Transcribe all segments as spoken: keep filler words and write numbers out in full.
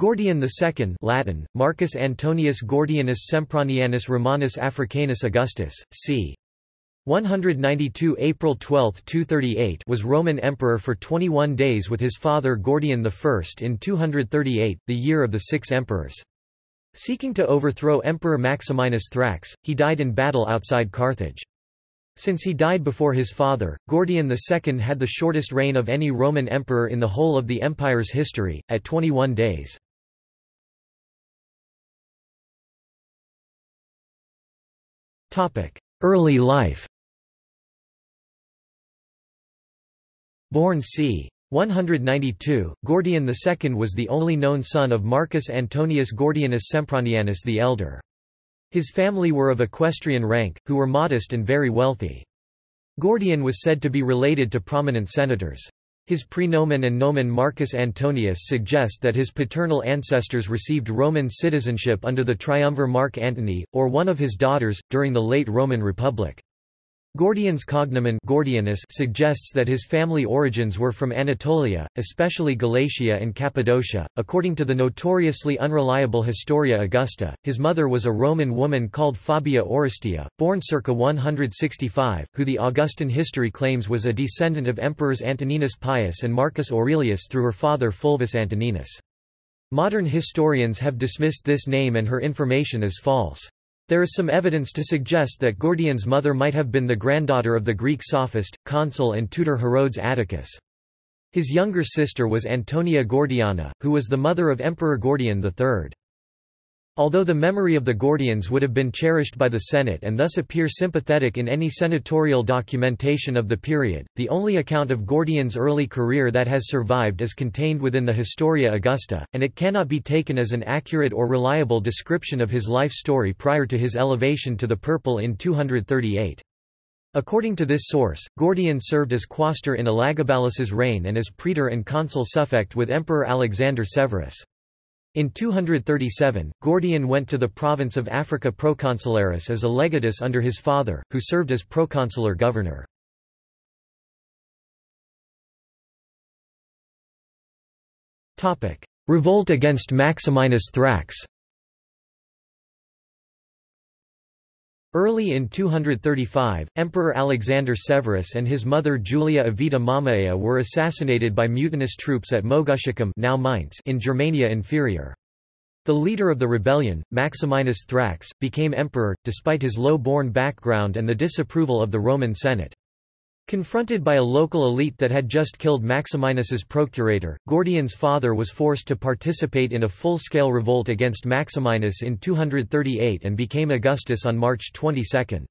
Gordian the Second Latin, Marcus Antonius Gordianus Sempronianus Romanus Africanus Augustus, c. one ninety-two April twelfth to two thirty-eight was Roman emperor for twenty-one days with his father Gordian the First in two thirty-eight, the year of the six emperors. Seeking to overthrow Emperor Maximinus Thrax, he died in battle outside Carthage. Since he died before his father, Gordian the Second had the shortest reign of any Roman emperor in the whole of the empire's history, at twenty-one days. Early life. Born c. one ninety-two, Gordian the Second was the only known son of Marcus Antonius Gordianus Sempronianus the Elder. His family were of equestrian rank, who were modest and very wealthy. Gordian was said to be related to prominent senators. His prenomen and nomen Marcus Antonius suggest that his paternal ancestors received Roman citizenship under the triumvir Mark Antony, or one of his daughters, during the late Roman Republic. Gordian's cognomen Gordianus suggests that his family origins were from Anatolia, especially Galatia and Cappadocia. According to the notoriously unreliable Historia Augusta, his mother was a Roman woman called Fabia Oristia, born circa one sixty-five, who the Augustan history claims was a descendant of emperors Antoninus Pius and Marcus Aurelius through her father Fulvus Antoninus. Modern historians have dismissed this name and her information as false. There is some evidence to suggest that Gordian's mother might have been the granddaughter of the Greek sophist, consul and tutor Herodes Atticus. His younger sister was Antonia Gordiana, who was the mother of Emperor Gordian the Third. Although the memory of the Gordians would have been cherished by the Senate and thus appear sympathetic in any senatorial documentation of the period, the only account of Gordian's early career that has survived is contained within the Historia Augusta, and it cannot be taken as an accurate or reliable description of his life story prior to his elevation to the purple in two thirty-eight. According to this source, Gordian served as quaestor in Elagabalus's reign and as praetor and consul suffect with Emperor Alexander Severus. In two thirty-seven, Gordian went to the province of Africa Proconsularis as a legatus under his father, who served as proconsular governor. Revolt against Maximinus Thrax. Early in two thirty-five, Emperor Alexander Severus and his mother Julia Avita Mamaea were assassinated by mutinous troops at Mogusacum, now Mainz, in Germania Inferior. The leader of the rebellion, Maximinus Thrax, became emperor, despite his low-born background and the disapproval of the Roman Senate. Confronted by a local elite that had just killed Maximinus's procurator, Gordian's father was forced to participate in a full-scale revolt against Maximinus in two thirty-eight and became Augustus on March twenty-second.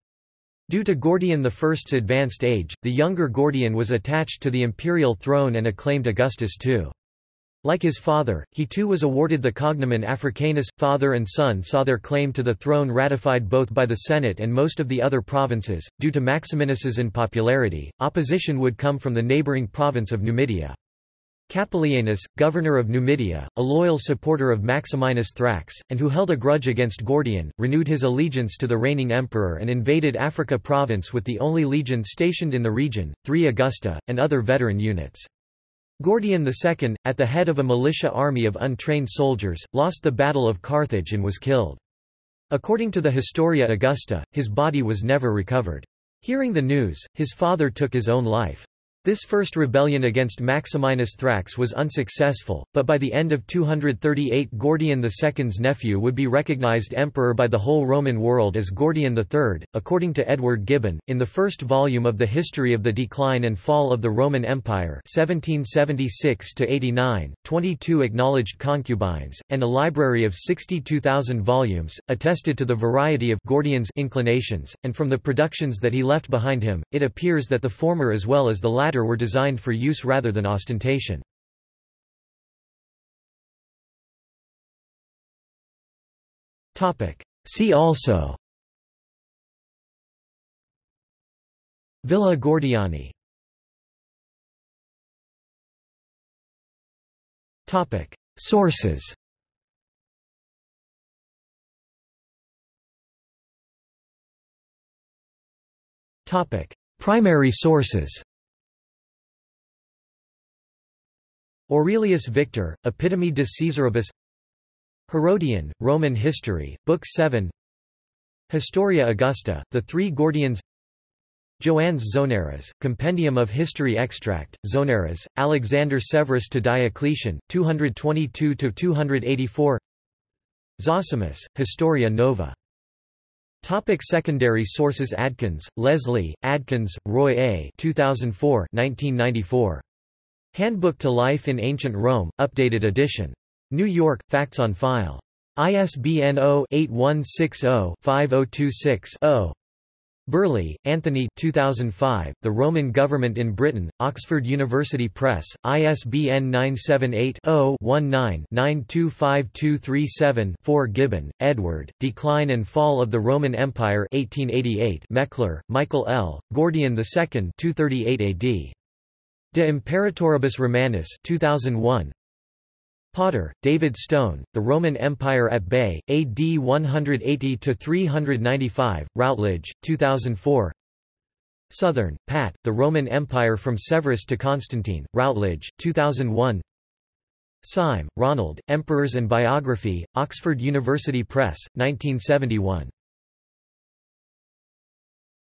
Due to Gordian the First's advanced age, the younger Gordian was attached to the imperial throne and acclaimed Augustus the Second. Like his father, he too was awarded the cognomen Africanus. Father and son saw their claim to the throne ratified both by the Senate and most of the other provinces. Due to Maximinus's unpopularity, opposition would come from the neighboring province of Numidia. Capellianus, governor of Numidia, a loyal supporter of Maximinus Thrax, and who held a grudge against Gordian, renewed his allegiance to the reigning emperor and invaded Africa province with the only legion stationed in the region, the third Augusta, and other veteran units. Gordian the Second, at the head of a militia army of untrained soldiers, lost the Battle of Carthage and was killed. According to the Historia Augusta, his body was never recovered. Hearing the news, his father took his own life. This first rebellion against Maximinus Thrax was unsuccessful, but by the end of two thirty-eight Gordian the Second's nephew would be recognized emperor by the whole Roman world as Gordian the Third. According to Edward Gibbon, in the first volume of The History of the Decline and Fall of the Roman Empire seventeen seventy-six to eighty-nine, twenty-two acknowledged concubines, and a library of sixty-two thousand volumes, attested to the variety of Gordian's inclinations, and from the productions that he left behind him, it appears that the former as well as the latter were designed for use rather than ostentation. See also: Villa Gordiani. Sources. Primary sources. Aurelius Victor, Epitome de Caesaribus. Herodian, Roman History, Book seven, Historia Augusta, The Three Gordians, Joannes Zoneras, Compendium of History Extract, Zoneras, Alexander Severus to Diocletian, two twenty-two to two eighty-four, Zosimus, Historia Nova. Topic secondary sources: Adkins, Leslie, Adkins, Roy A. two thousand four, nineteen ninety-four. Handbook to Life in Ancient Rome, updated edition. New York, Facts on File. I S B N zero eight one six zero five zero two six zero. Burley, Anthony two thousand five, The Roman Government in Britain, Oxford University Press, I S B N nine seven eight zero one nine nine two five two three seven four. Gibbon, Edward, Decline and Fall of the Roman Empire eighteen eighty-eight. Meckler, Michael L., Gordian the Second two thirty-eight A D. De Imperatoribus Romanus two thousand one. Potter, David Stone, The Roman Empire at Bay, A D one eighty to three ninety-five, Routledge, two thousand four. Southern, Pat, The Roman Empire from Severus to Constantine, Routledge, two thousand one. Syme, Ronald, Emperors and Biography, Oxford University Press, nineteen seventy-one.